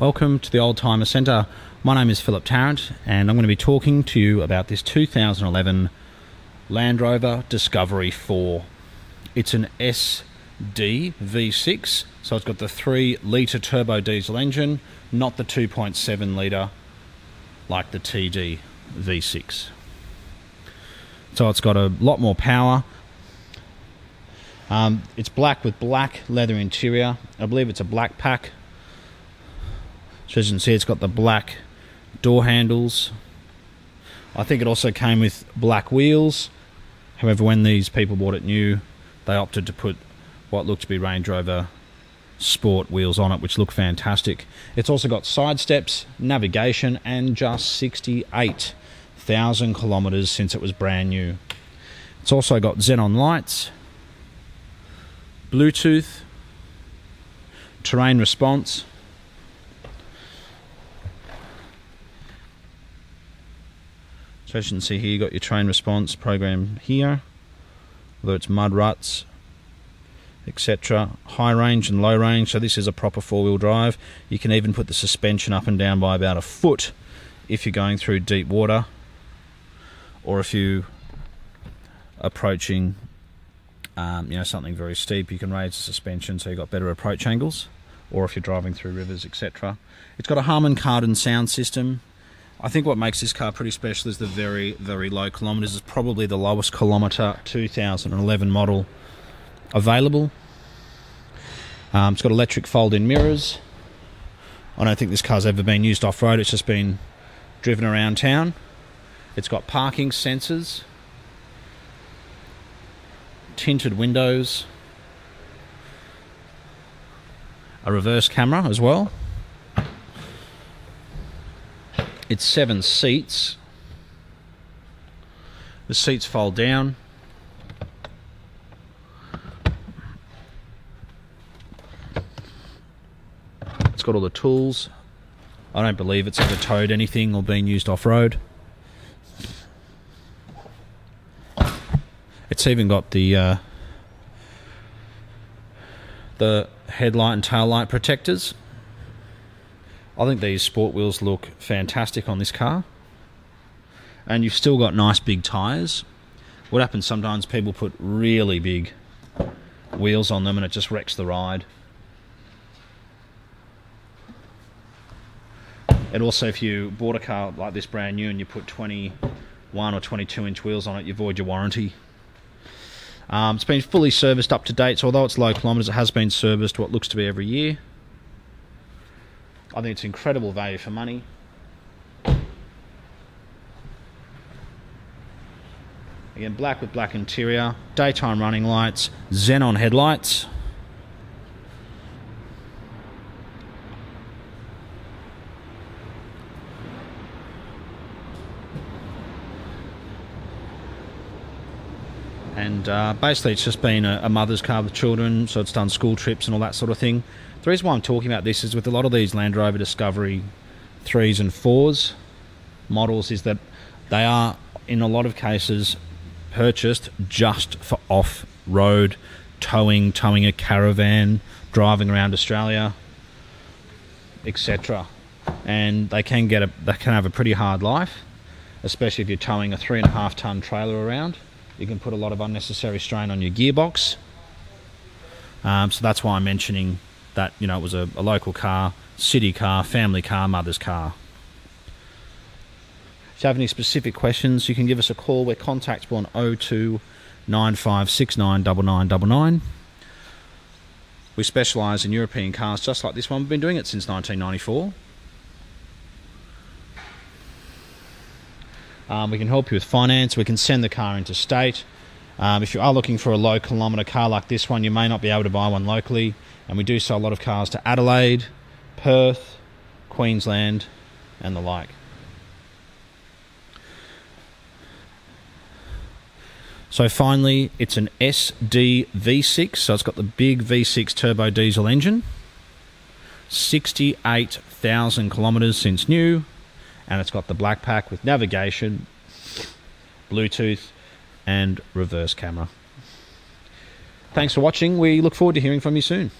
Welcome to the Oldtimer Centre. My name is Philip Tarrant and I'm going to be talking to you about this 2011 Land Rover Discovery 4. It's an SD V6, so it's got the 3-litre turbo diesel engine, not the 2.7 litre like the TD V6. So it's got a lot more power. It's black with black leather interior. I believe it's a black pack. So as you can see, it's got the black door handles. I think it also came with black wheels. However, when these people bought it new, they opted to put what looked to be Range Rover Sport wheels on it, which look fantastic. It's also got side steps, navigation, and just 68,000 kilometers since it was brand new. It's also got Zenon lights, Bluetooth, terrain response, so as you can see here, you've got your terrain response program here, whether it's mud ruts, etc. High range and low range, so this is a proper four-wheel drive. You can even put the suspension up and down by about a foot if you're going through deep water or if you're approaching something very steep. You can raise the suspension so you've got better approach angles, or if you're driving through rivers, etc. It's got a Harman Kardon sound system. I think what makes this car pretty special is the very, very low kilometres. It's probably the lowest kilometre 2011 model available. It's got electric fold-in mirrors. I don't think this car's ever been used off-road. It's just been driven around town. It's got parking sensors, tinted windows, a reverse camera as well. It's 7 seats. The seats fold down. It's got all the tools. I don't believe it's ever towed anything or been used off-road. It's even got the headlight and taillight protectors. I think these sport wheels look fantastic on this car, and you've still got nice big tyres. What happens sometimes, people put really big wheels on them and it just wrecks the ride. And also, if you bought a car like this brand new and you put 21 or 22 inch wheels on it, you void your warranty. It's been fully serviced up to date, so although it's low kilometres, it has been serviced what looks to be every year. I think it's incredible value for money. Again, black with black interior, daytime running lights, Zenon headlights. And basically it's just been a mother's car with children, so it's done school trips and all that sort of thing. The reason why I'm talking about this is with a lot of these Land Rover Discovery 3s and 4s models is that they are, in a lot of cases, purchased just for off-road towing, towing a caravan, driving around Australia, etc. And they can have a pretty hard life, especially if you're towing a 3.5-ton trailer around. You can put a lot of unnecessary strain on your gearbox. So that's why I'm mentioning that, you know, it was a local car, city car, family car, mother's car. If you have any specific questions, you can give us a call. We're contactable on 02 9569 9999. We specialise in European cars just like this one. We've been doing it since 1994. We can help you with finance. We can send the car interstate. If you are looking for a low kilometre car like this one, you may not be able to buy one locally. And we do sell a lot of cars to Adelaide, Perth, Queensland, and the like. So finally, it's an SD V6. So it's got the big V6 turbo diesel engine. 68,000 kilometres since new. And it's got the black pack with navigation, Bluetooth, and reverse camera. Thanks for watching. We look forward to hearing from you soon.